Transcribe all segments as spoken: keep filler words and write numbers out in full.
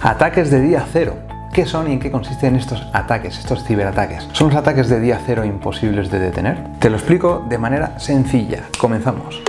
Ataques de día cero. ¿Qué son y en qué consisten estos ataques, estos ciberataques? ¿Son los ataques de día cero imposibles de detener? Te lo explico de manera sencilla. Comenzamos.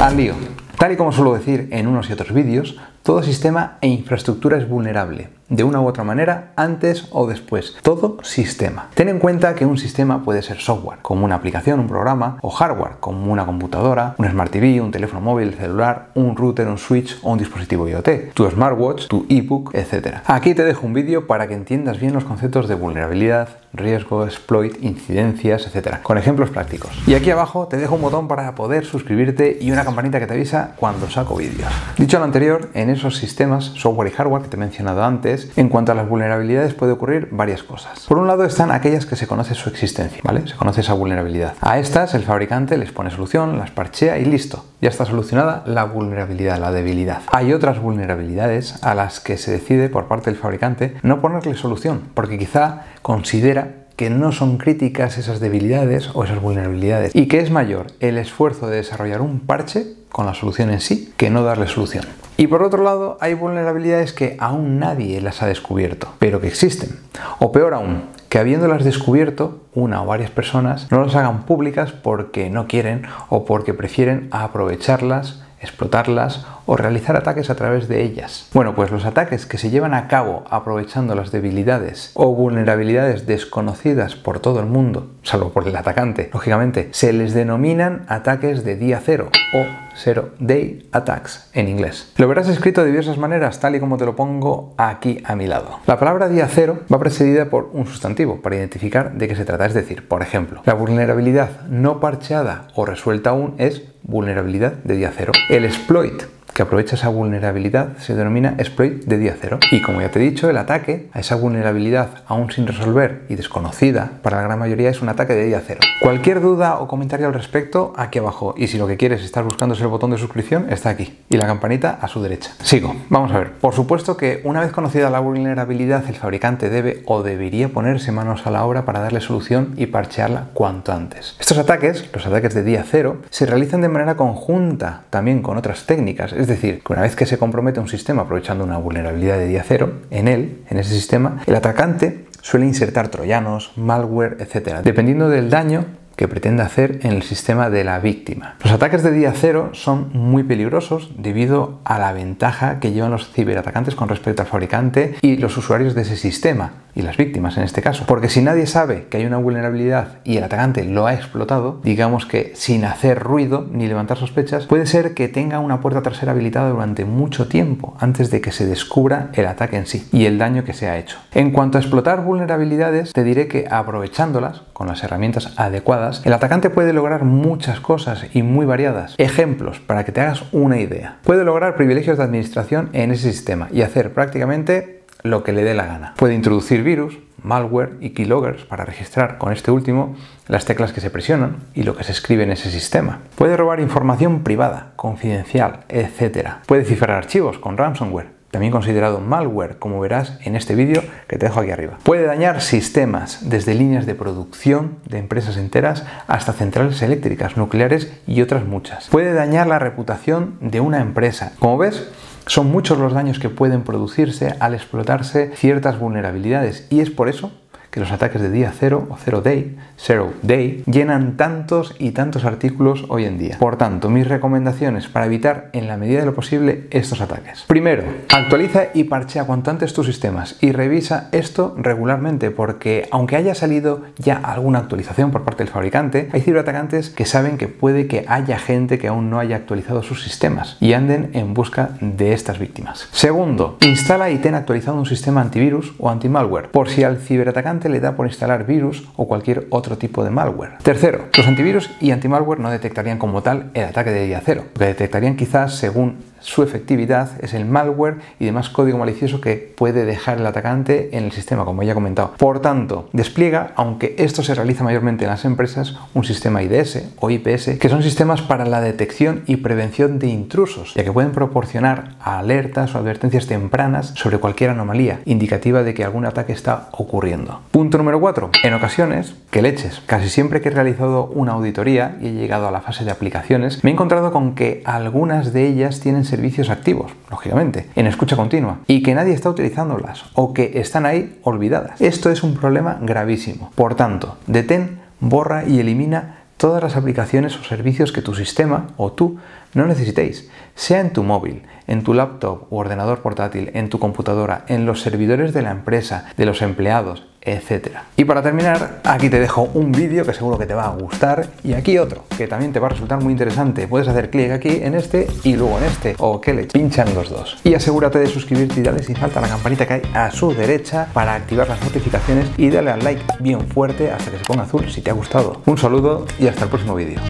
Al lío. Tal y como suelo decir en unos y otros vídeos, todo sistema e infraestructura es vulnerable, de una u otra manera, antes o después. Todo sistema. Ten en cuenta que un sistema puede ser software, como una aplicación, un programa, o hardware, como una computadora, un Smart T V, un teléfono móvil, celular, un router, un switch o un dispositivo IoT, tu smartwatch, tu ebook, etcétera. Aquí te dejo un vídeo para que entiendas bien los conceptos de vulnerabilidad, riesgo, exploit, incidencias, etcétera, con ejemplos prácticos. Y aquí abajo te dejo un botón para poder suscribirte y una campanita que te avisa cuando saco vídeos. Dicho lo anterior, en esos sistemas, software y hardware que te he mencionado antes, en cuanto a las vulnerabilidades puede ocurrir varias cosas. Por un lado están aquellas que se conoce su existencia, ¿vale? Se conoce esa vulnerabilidad. A estas el fabricante les pone solución, las parchea y listo. Ya está solucionada la vulnerabilidad, la debilidad. Hay otras vulnerabilidades a las que se decide por parte del fabricante no ponerle solución, porque quizá considera que no son críticas esas debilidades o esas vulnerabilidades y que es mayor el esfuerzo de desarrollar un parche con la solución en sí que no darle solución. Y por otro lado hay vulnerabilidades que aún nadie las ha descubierto, pero que existen. O peor aún, que habiéndolas descubierto, una o varias personas no las hagan públicas porque no quieren o porque prefieren aprovecharlas, explotarlas o realizar ataques a través de ellas. Bueno, pues los ataques que se llevan a cabo aprovechando las debilidades o vulnerabilidades desconocidas por todo el mundo, salvo por el atacante, lógicamente, se les denominan ataques de día cero o Zero-Day Attacks en inglés. Lo verás escrito de diversas maneras, tal y como te lo pongo aquí a mi lado. La palabra día cero va precedida por un sustantivo para identificar de qué se trata. Es decir, por ejemplo, la vulnerabilidad no parcheada o resuelta aún es vulnerabilidad de día cero. El exploit que aprovecha esa vulnerabilidad se denomina exploit de día cero. Y como ya te he dicho, el ataque a esa vulnerabilidad aún sin resolver y desconocida para la gran mayoría es un ataque de día cero. Cualquier duda o comentario al respecto, aquí abajo. Y si lo que quieres estar buscando es el botón de suscripción, está aquí. Y la campanita a su derecha. Sigo. Vamos a ver. Por supuesto que una vez conocida la vulnerabilidad, el fabricante debe o debería ponerse manos a la obra para darle solución y parchearla cuanto antes. Estos ataques, los ataques de día cero, se realizan de manera conjunta también con otras técnicas. Es decir, que una vez que se compromete un sistema aprovechando una vulnerabilidad de día cero, en él, en ese sistema, el atacante suele insertar troyanos, malware, etcétera, dependiendo del daño que pretende hacer en el sistema de la víctima. Los ataques de día cero son muy peligrosos debido a la ventaja que llevan los ciberatacantes con respecto al fabricante y los usuarios de ese sistema, y las víctimas en este caso. Porque si nadie sabe que hay una vulnerabilidad y el atacante lo ha explotado, digamos que sin hacer ruido ni levantar sospechas, puede ser que tenga una puerta trasera habilitada durante mucho tiempo antes de que se descubra el ataque en sí y el daño que se ha hecho. En cuanto a explotar vulnerabilidades, te diré que aprovechándolas con las herramientas adecuadas, el atacante puede lograr muchas cosas y muy variadas. Ejemplos para que te hagas una idea. Puede lograr privilegios de administración en ese sistema y hacer prácticamente lo que le dé la gana. Puede introducir virus, malware y keyloggers para registrar con este último las teclas que se presionan y lo que se escribe en ese sistema. Puede robar información privada, confidencial, etcétera. Puede cifrar archivos con ransomware, también considerado malware, como verás en este vídeo que te dejo aquí arriba. Puede dañar sistemas, desde líneas de producción de empresas enteras hasta centrales eléctricas, nucleares y otras muchas. Puede dañar la reputación de una empresa. Como ves, son muchos los daños que pueden producirse al explotarse ciertas vulnerabilidades y es por eso que los ataques de día cero o Zero-Day, Zero-Day, llenan tantos y tantos artículos hoy en día. Por tanto, mis recomendaciones para evitar en la medida de lo posible estos ataques. Primero, actualiza y parchea cuanto antes tus sistemas y revisa esto regularmente porque aunque haya salido ya alguna actualización por parte del fabricante, hay ciberatacantes que saben que puede que haya gente que aún no haya actualizado sus sistemas y anden en busca de estas víctimas. Segundo, instala y ten actualizado un sistema antivirus o antimalware por si al ciberatacante le da por instalar virus o cualquier otro tipo de malware. Tercero, los antivirus y antimalware no detectarían como tal el ataque de día cero, lo que detectarían quizás según su efectividad es el malware y demás código malicioso que puede dejar el atacante en el sistema, como ya he comentado. Por tanto, despliega, aunque esto se realiza mayormente en las empresas, un sistema I D S o I P S, que son sistemas para la detección y prevención de intrusos, ya que pueden proporcionar alertas o advertencias tempranas sobre cualquier anomalía indicativa de que algún ataque está ocurriendo. Punto número cuatro. En ocasiones, que leches, casi siempre que he realizado una auditoría y he llegado a la fase de aplicaciones, me he encontrado con que algunas de ellas tienen servicios activos, lógicamente, en escucha continua, y que nadie está utilizándolas o que están ahí olvidadas. Esto es un problema gravísimo. Por tanto, detén, borra y elimina todas las aplicaciones o servicios que tu sistema o tú no necesitéis, sea en tu móvil, en tu laptop u ordenador portátil, en tu computadora, en los servidores de la empresa, de los empleados, etcétera. Y para terminar, aquí te dejo un vídeo que seguro que te va a gustar y aquí otro que también te va a resultar muy interesante. Puedes hacer clic aquí en este y luego en este, o que le pinchan los dos. Y asegúrate de suscribirte y dale sin falta a la campanita que hay a su derecha para activar las notificaciones y dale al like bien fuerte hasta que se ponga azul si te ha gustado. Un saludo y hasta el próximo vídeo.